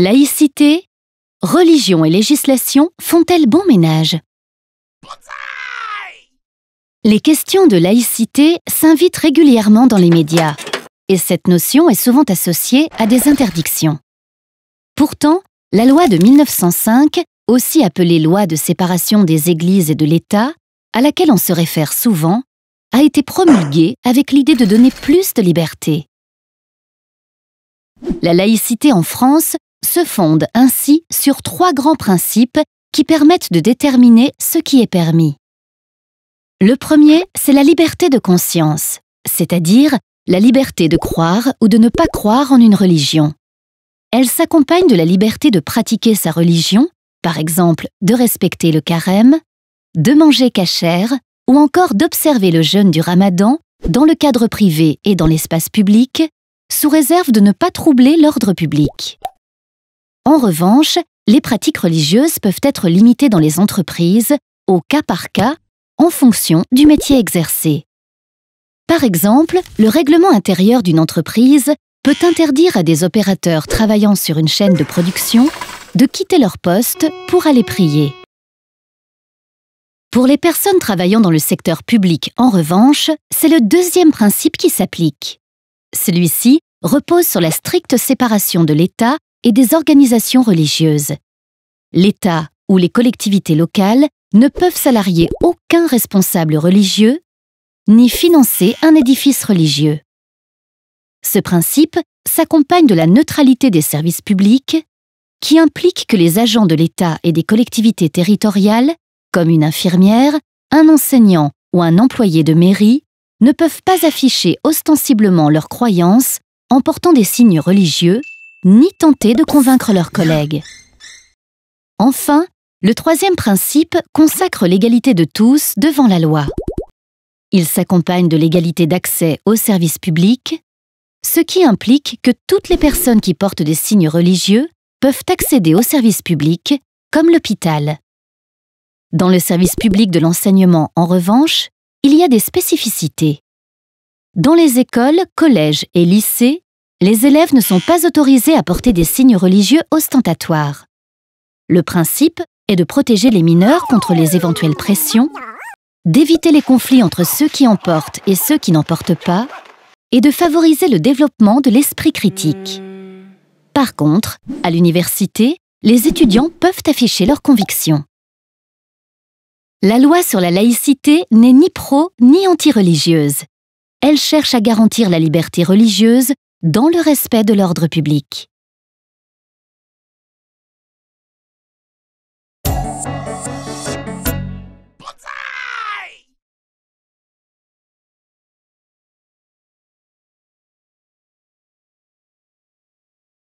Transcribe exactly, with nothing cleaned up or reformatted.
Laïcité, religion et législation font-elles bon ménage? Les questions de laïcité s'invitent régulièrement dans les médias, et cette notion est souvent associée à des interdictions. Pourtant, la loi de mille neuf cent cinq, aussi appelée loi de séparation des Églises et de l'État, à laquelle on se réfère souvent, a été promulguée avec l'idée de donner plus de liberté. La laïcité en France se fonde ainsi sur trois grands principes qui permettent de déterminer ce qui est permis. Le premier, c'est la liberté de conscience, c'est-à-dire la liberté de croire ou de ne pas croire en une religion. Elle s'accompagne de la liberté de pratiquer sa religion, par exemple de respecter le carême, de manger cachère ou encore d'observer le jeûne du ramadan dans le cadre privé et dans l'espace public, sous réserve de ne pas troubler l'ordre public. En revanche, les pratiques religieuses peuvent être limitées dans les entreprises, au cas par cas, en fonction du métier exercé. Par exemple, le règlement intérieur d'une entreprise peut interdire à des opérateurs travaillant sur une chaîne de production de quitter leur poste pour aller prier. Pour les personnes travaillant dans le secteur public, en revanche, c'est le deuxième principe qui s'applique. Celui-ci repose sur la stricte séparation de l'État et des organisations religieuses. L'État ou les collectivités locales ne peuvent salarier aucun responsable religieux ni financer un édifice religieux. Ce principe s'accompagne de la neutralité des services publics, qui implique que les agents de l'État et des collectivités territoriales, comme une infirmière, un enseignant ou un employé de mairie, ne peuvent pas afficher ostensiblement leurs croyances en portant des signes religieux, ni tenter de convaincre leurs collègues. Enfin, le troisième principe consacre l'égalité de tous devant la loi. Il s'accompagne de l'égalité d'accès aux services publics, ce qui implique que toutes les personnes qui portent des signes religieux peuvent accéder aux services publics, comme l'hôpital. Dans le service public de l'enseignement, en revanche, il y a des spécificités. Dans les écoles, collèges et lycées, les élèves ne sont pas autorisés à porter des signes religieux ostentatoires. Le principe est de protéger les mineurs contre les éventuelles pressions, d'éviter les conflits entre ceux qui en portent et ceux qui n'en portent pas, et de favoriser le développement de l'esprit critique. Par contre, à l'université, les étudiants peuvent afficher leurs convictions. La loi sur la laïcité n'est ni pro- ni anti-religieuse. Elle cherche à garantir la liberté religieuse dans le respect de l'ordre public.